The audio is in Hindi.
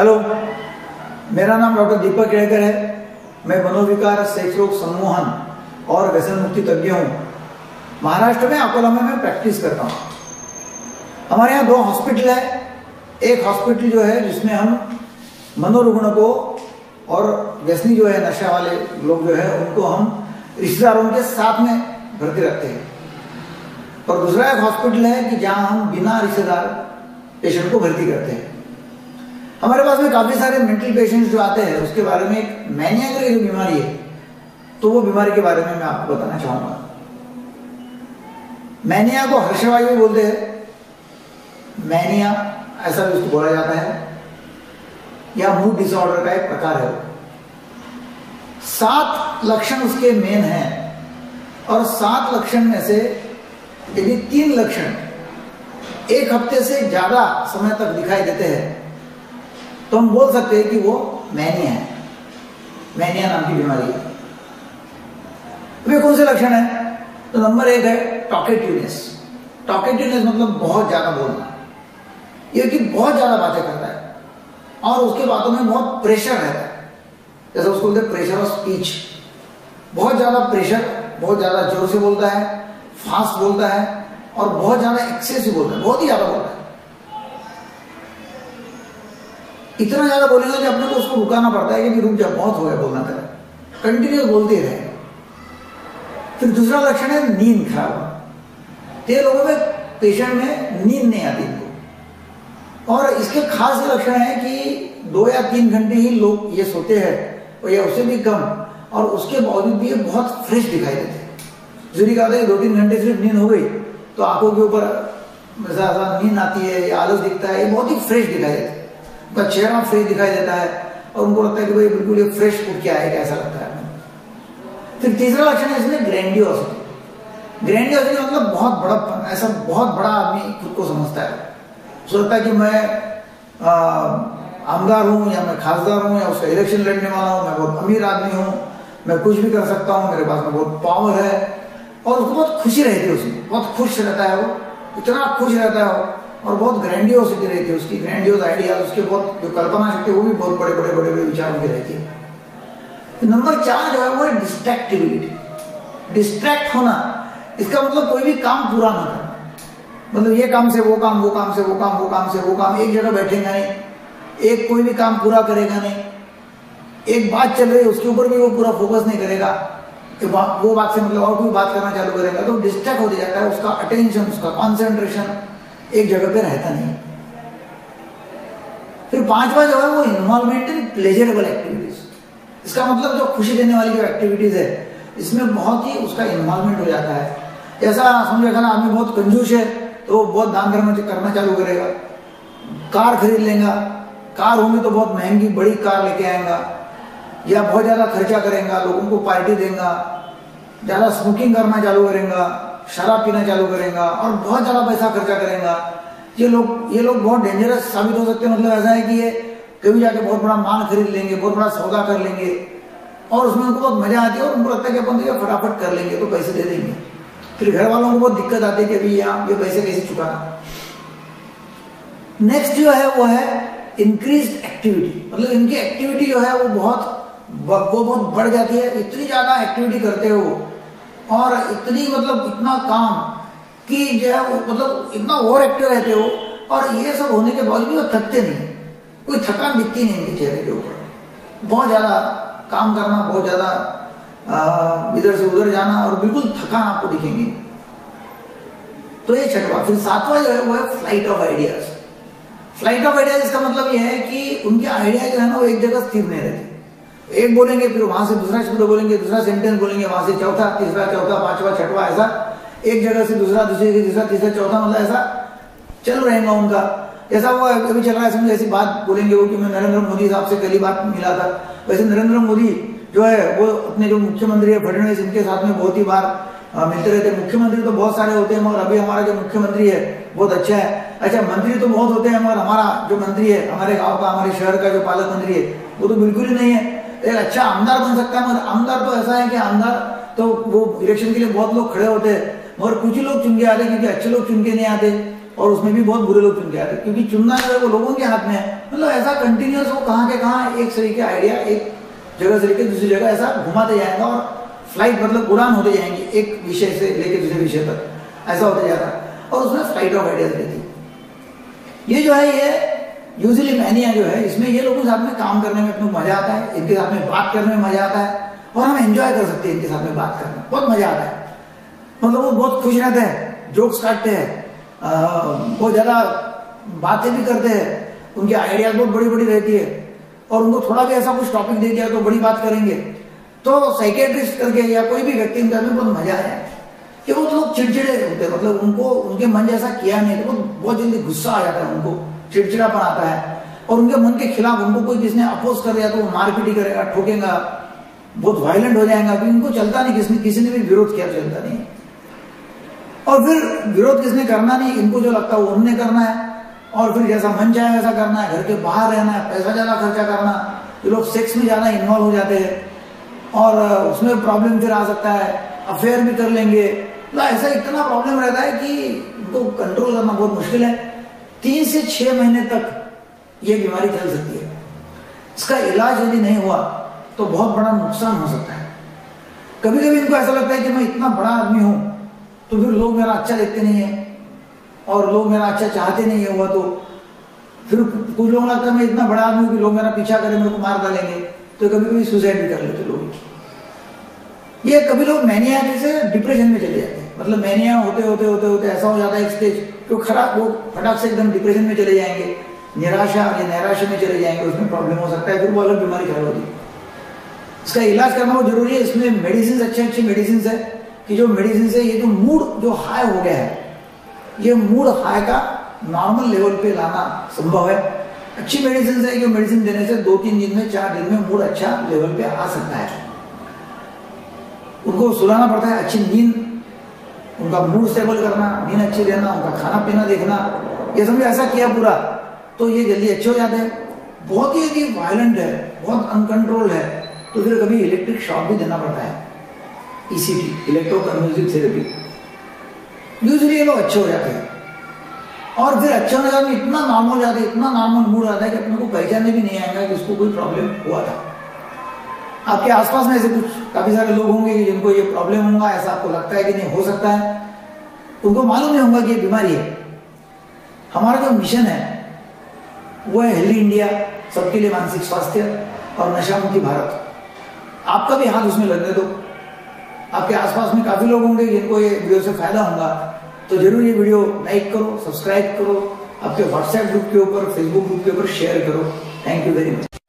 हेलो, मेरा नाम डॉक्टर दीपक केलकर है। मैं मनोविकार, सेक्स रोग, सम्मोहन और व्यसन मुक्ति तज्ञ हूँ। महाराष्ट्र में अकोला में मैं प्रैक्टिस करता हूँ। हमारे यहाँ दो हॉस्पिटल है। एक हॉस्पिटल जो है जिसमें हम मनोरुग्ण को और व्यसनी जो है, नशा वाले लोग जो है, उनको हम रिश्तेदारों के साथ में भर्ती रखते हैं। और दूसरा एक हॉस्पिटल है कि जहाँ हम बिना रिश्तेदार पेशेंट को भर्ती करते हैं। हमारे पास में काफ़ी सारे मेंटल पेशेंट्स जो आते हैं, उसके बारे में एक मैनिया की जो बीमारी है, तो वो बीमारी के बारे में मैं आपको बताना चाहूँगा। मैनिया को हर्षवायु बोलते हैं, मैनिया ऐसा भी उसको बोला जाता है, या मूड डिसऑर्डर का एक प्रकार है। 7 लक्षण उसके मेन हैं और 7 लक्षण में से यदि 3 लक्षण 1 हफ्ते से ज़्यादा समय तक दिखाई देते हैं तो हम बोल सकते हैं कि वो मैनिया है, मैनिया नाम की बीमारी है। वे कौन से लक्षण है? तो नंबर 1 है टॉकेटिवनेस। टॉकेटिवनेस मतलब बहुत ज़्यादा बोलना, ये कि बहुत ज़्यादा बातें करता है और उसके बातों में बहुत प्रेशर रहता है। जैसे उसको बोलते हैं प्रेशर ऑफ स्पीच, बहुत ज़्यादा प्रेशर, बहुत ज़्यादा जोर से बोलता है, फास्ट बोलता है और बहुत ज़्यादा एक्सेसिव बोलता है, बहुत ही ज़्यादा बोलता है। इतना ज़्यादा बोलेगा कि अपने को उसको रुकाना पड़ता है कि रुक जा, बहुत हो गया बोलना, तेरा कंटिन्यूस बोलते ही रहे। फिर दूसरा लक्षण है नींद खराब। तेरे लोगों में पेशेंट में नींद नहीं आती इनको, और इसके खास लक्षण है कि 2 या 3 घंटे ही लोग ये सोते हैं और या उससे भी कम, और उसके बावजूद भी ये बहुत फ्रेश दिखाई देते हैं। जरूरी कहते हैं 2-3 घंटे सिर्फ नींद हो गई तो आंखों के ऊपर ऐसा नींद आती है या आलस दिखता है, ये बहुत ही फ्रेश दिखाई देता है, उनका चेहरा फ्रेश दिखाई देता है और उनको लगता है कि भाई बिल्कुल ये फ्रेश उठ के आएगा, ऐसा लगता है। फिर तीसरा लक्षण है इसमें ग्रैंडियोस। ग्रैंडियोस मतलब बहुत बड़ा, ऐसा बहुत बड़ा आदमी खुद को समझता है, सोचता है कि मैं आमदार हूँ या मैं खासदार हूँ या उसका इलेक्शन लड़ने वाला हूँ, मैं बहुत अमीर आदमी हूँ, मैं कुछ भी कर सकता हूँ, मेरे पास में बहुत पावर है, और उसको बहुत खुशी रहती है, उसमें बहुत खुश रहता है, वो इतना खुश रहता है और बहुत ग्रैंडियोसिटी रहती है उसकी, ग्रैंडियोस आइडिया, उसके बहुत जो कल्पना शक्ति वो भी बहुत बड़े बड़े बड़े बड़े विचार उनकी रहती है। नंबर 4 जो है वो है डिस्ट्रैक्टिबिलिटी। डिस्ट्रैक्ट होना, इसका मतलब कोई भी काम पूरा ना करना, मतलब ये काम से वो काम, वो काम से वो काम, वो काम से वो काम, एक जगह बैठेगा नहीं, एक कोई भी काम पूरा करेगा नहीं, एक बात चल रही है उसके ऊपर भी वो पूरा फोकस नहीं करेगा, वो बात से मतलब और कोई बात करना चालू करेगा तो डिस्ट्रैक्ट होते जाता है, उसका अटेंशन, उसका कॉन्सेंट्रेशन एक जगह पे रहता नहीं। फिर 5वां जो है वो इन्वॉल्वमेंट इन प्लेजरेबल एक्टिविटीज। इसका मतलब जो खुशी देने वाली जो एक्टिविटीज है इसमें बहुत ही उसका इन्वॉल्वमेंट हो जाता है। जैसा समझो खाना आदमी बहुत कंजूस है तो वो बहुत दान करना चालू करेगा, कार खरीद लेगा, कार होंगी तो बहुत महंगी बड़ी कार लेके आएगा, या बहुत ज़्यादा खर्चा करेगा, लोगों को पार्टी देगा, ज़्यादा स्मोकिंग करना चालू करेगा, शराब पीना चालू करेगा और बहुत ज़्यादा पैसा खर्चा करेगा। ये लोग बहुत डेंजरस साबित हो सकते हैं, मतलब ऐसा है कि ये कभी जाके बहुत बड़ा माल खरीद लेंगे, बहुत बड़ा सौदा कर लेंगे और उसमें उनको बहुत मजा आती है और उनको लगता है कि अपन तो फटाफट कर लेंगे तो पैसे दे देंगे। फिर घर वालों को बहुत दिक्कत आती है कि अभी यहाँ ये पैसे कैसे चुकाना। नेक्स्ट जो है वो है इंक्रीज्ड एक्टिविटी, मतलब इनकी एक्टिविटी जो है वो बहुत बढ़ जाती है, इतनी ज़्यादा एक्टिविटी करते हो और इतनी मतलब इतना काम कि जो है वो मतलब इतना ओवर एक्टिव रहते हो और ये सब होने के बावजूद वो थकते नहीं, कोई थकान दिखती नहीं इनके चेहरे के ऊपर। बहुत ज़्यादा काम करना, बहुत ज़्यादा इधर से उधर जाना और बिल्कुल थकान आपको दिखेंगी। तो ये 6वां। फिर 7वां जो है वो है flight of ideas. Flight of ideas इसका मतलब यह है कि उनके आइडिया जो है ना वो एक जगह स्थिर नहीं रहते, एक बोलेंगे फिर वहां से दूसरा शब्द बोलेंगे, दूसरा सेंटेंस बोलेंगे, वहां से चौथा, तीसरा, चौथा, पांचवा, छठवा, ऐसा एक जगह से दूसरा, दूसरे से तीसरा, तीसरा, चौथा, मतलब ऐसा चल रहेगा उनका। ऐसा वो अभी चल रहा है, समझो ऐसी बात बोलेंगे वो कि मैं नरेंद्र मोदी साहब से कल ही बात मिला था, वैसे नरेंद्र मोदी जो है वो अपने जो मुख्यमंत्री है फडणवीस, इनके साथ में बहुत ही बार मिलते रहते हैं। मुख्यमंत्री तो बहुत सारे होते हैं मगर अभी हमारा जो मुख्यमंत्री है बहुत अच्छा है। अच्छा, मंत्री तो बहुत होते हैं मगर हमारा जो मंत्री है हमारे गांव का, हमारे शहर का जो पालक मंत्री है वो तो बिल्कुल ही नहीं है। एक अच्छा आमदार बन सकता है मगर आमदार तो ऐसा है कि आमदार तो वो इलेक्शन के लिए बहुत लोग खड़े होते हैं मगर कुछ ही लोग चुन के आते, क्योंकि अच्छे लोग चुन के नहीं आते और उसमें भी बहुत बुरे लोग चुन के आते हैं, क्योंकि चुनना जो है वो लोगों के हाथ में है। मतलब ऐसा कंटिन्यूस वो कहाँ के कहाँ एक तरीके आइडिया एक जगह से लेकर दूसरी जगह ऐसा घुमाते जाएंगे और फ्लाइट मतलब उड़ान होते जाएंगे एक विषय से लेकर दूसरे विषय तक ऐसा होता जाता है और उसमें फ्लाइट ऑफ आइडियाज रहती है। ये जो है ये यूजली मैनिया जो है इसमें ये लोगों के साथ में काम करने में अपने मजा आता है, इनके साथ में बात करने में मजा आता है और हम एंजॉय कर सकते हैं, इनके साथ में बात करना बहुत मजा आता है। मतलब वो बहुत खुश रहते हैं, जोक्स काटते हैं, बहुत ज़्यादा बातें भी करते हैं, उनके आइडियाज बहुत बड़ी बड़ी रहती है और उनको थोड़ा भी ऐसा कुछ टॉपिक दे दिया तो बड़ी बात करेंगे। तो साइकेट्रिस्ट करके या कोई भी व्यक्ति इनका में बहुत मजा आया कि वो लोग चिड़चिड़े होते हैं, मतलब उनको उनके मन जैसा किया नहीं तो बहुत जल्दी गुस्सा आ जाता है, उनको चिड़चिड़ापन आता है और उनके मन के खिलाफ उनको कोई किसने अपोज कर दिया तो वो मारपीट करेगा, ठोकेगा, बहुत वायलेंट हो जाएगा, क्योंकि उनको चलता नहीं, किसी ने भी विरोध किया चलता नहीं। और फिर विरोध किसने करना नहीं, इनको जो लगता है वो हमने करना है और फिर जैसा मन चाहे वैसा करना है, घर के बाहर रहना है, पैसा ज़्यादा खर्चा करना। ये लोग सेक्स में ज़्यादा इन्वॉल्व हो जाते हैं और उसमें प्रॉब्लम फिर आ सकता है, अफेयर भी कर लेंगे। तो ऐसा इतना प्रॉब्लम रहता है कि उनको कंट्रोल करना बहुत मुश्किल है। 3 से 6 महीने तक ये बीमारी चल सकती है। इसका इलाज यदि नहीं हुआ तो बहुत बड़ा नुकसान हो सकता है। कभी कभी इनको ऐसा लगता है कि मैं इतना बड़ा आदमी हूँ तो फिर लोग मेरा अच्छा देखते नहीं है और लोग मेरा अच्छा चाहते नहीं है, हुआ तो फिर कुछ लोगों लगता है मैं इतना बड़ा आदमी हूँ कि लोग मेरा पीछा करें, मेरे को मार डालेंगे, तो कभी कभी सुसाइड भी कर लेते लोग। ये कभी लोग मैनिया जैसे डिप्रेशन में चले जाते हैं, मतलब मैनिया होते होते होते होते ऐसा हो जाता है एक स्टेज तो खराब वो फटाक से एकदम डिप्रेशन में चले जाएंगे, निराशा या नैराशा में चले जाएंगे, उसमें प्रॉब्लम हो सकता है, फिर वो अलग बीमारी खराब होती है। इसका इलाज करना बहुत जरूरी है। इसमें मेडिसिन अच्छी मेडिसिन है कि जो मेडिसिन से ये जो मूड जो हाई हो गया है ये मूड हाई का नॉर्मल लेवल पे लाना संभव है। अच्छी मेडिसिन है कि मेडिसिन देने से 2-3 दिन में 4 दिन में मूड अच्छा लेवल पे आ सकता है। उनको सुलाना पड़ता है, अच्छी नींद, उनका मूड स्टेबल करना, नींद अच्छी रहना, उनका खाना पीना देखना, ये समझो ऐसा किया पूरा तो ये जल्दी अच्छे हो जाते हैं। बहुत ही यदि वायलेंट है, बहुत अनकंट्रोल है तो फिर कभी इलेक्ट्रिक शॉक भी देना पड़ता है, ईसीटी इलेक्ट्रोकन्वल्सिव थेरेपी। यूजली ये लोग अच्छे हो जाते हैं और फिर अच्छे होने में इतना नॉर्मल हो जाता है, इतना नॉर्मल मूड आता है कि अपने को पहचानने भी नहीं आएगा कि उसको कोई प्रॉब्लम हुआ था। आपके आसपास में ऐसे कुछ काफ़ी सारे लोग होंगे कि जिनको ये प्रॉब्लम होगा, ऐसा आपको लगता है कि नहीं हो सकता है, उनको मालूम नहीं होगा कि ये बीमारी है। हमारा जो मिशन है वो है हेल्दी इंडिया, सबके लिए मानसिक स्वास्थ्य और नशा मुक्ति भारत। आपका भी हाथ उसमें लगने दो। आपके आसपास में काफ़ी लोग होंगे जिनको ये वीडियो से फायदा होगा, तो जरूर ये वीडियो लाइक करो, सब्सक्राइब करो, आपके व्हाट्सएप ग्रुप के ऊपर, फेसबुक ग्रुप के ऊपर शेयर करो। Thank you very much.